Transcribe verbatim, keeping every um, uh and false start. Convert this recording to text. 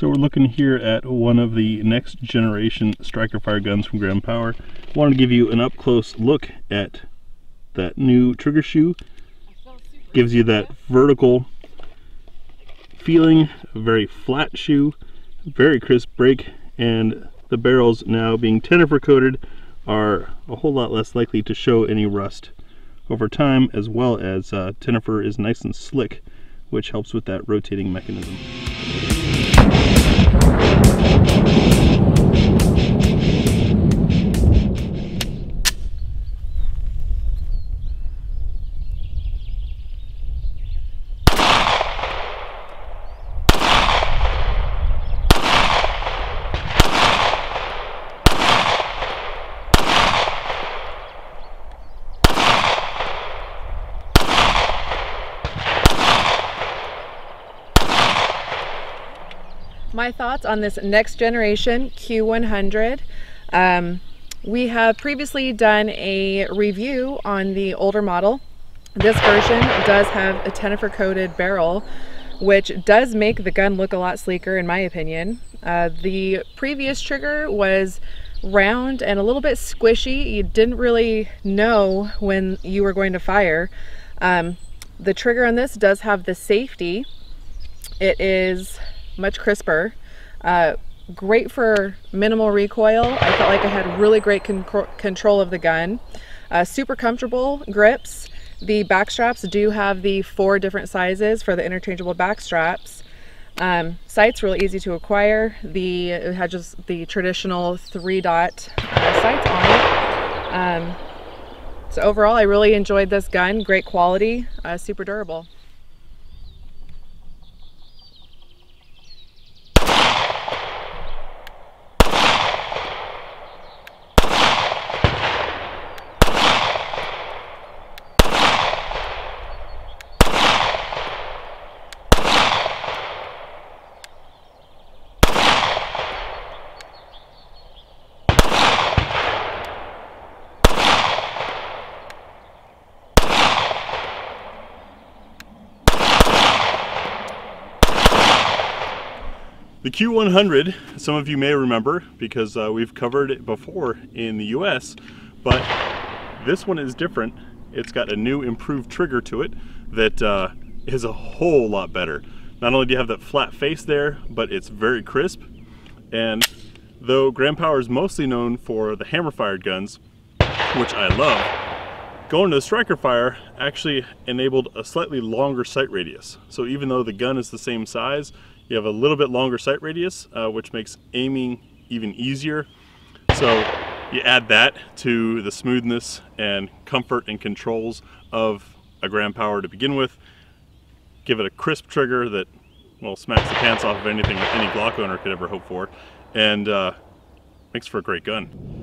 So we're looking here at one of the next generation striker fire guns from Grand Power. Wanted to give you an up-close look at that new trigger shoe. Gives you that vertical feeling, a very flat shoe, very crisp break, and the barrels, now being tenifer coated, are a whole lot less likely to show any rust over time, as well as uh, tenifer is nice and slick, which helps with that rotating mechanism. My thoughts on this next generation Q one hundred. Um, we have previously done a review on the older model. This version does have a tenifer coated barrel, which does make the gun look a lot sleeker in my opinion. Uh, the previous trigger was round and a little bit squishy. You didn't really know when you were going to fire. Um, the trigger on this does have the safety. It is much crisper, uh, great for minimal recoil. I felt like I had really great con control of the gun. Uh, super comfortable grips. The back straps do have the four different sizes for the interchangeable back straps. Um, sights really easy to acquire. The it had just the traditional three dot uh, sights on it. Um, so overall, I really enjoyed this gun. Great quality, uh, super durable. The Q one hundred, some of you may remember because uh, we've covered it before in the U S, but this one is different. It's got a new improved trigger to it that uh, is a whole lot better. Not only do you have that flat face there, but it's very crisp. And though Grand Power is mostly known for the hammer-fired guns, which I love, going to the striker fire actually enabled a slightly longer sight radius. So even though the gun is the same size, you have a little bit longer sight radius, uh, which makes aiming even easier. So you add that to the smoothness and comfort and controls of a Grand Power to begin with. Give it a crisp trigger that, well, smacks the pants off of anything that any Glock owner could ever hope for, and uh, makes for a great gun.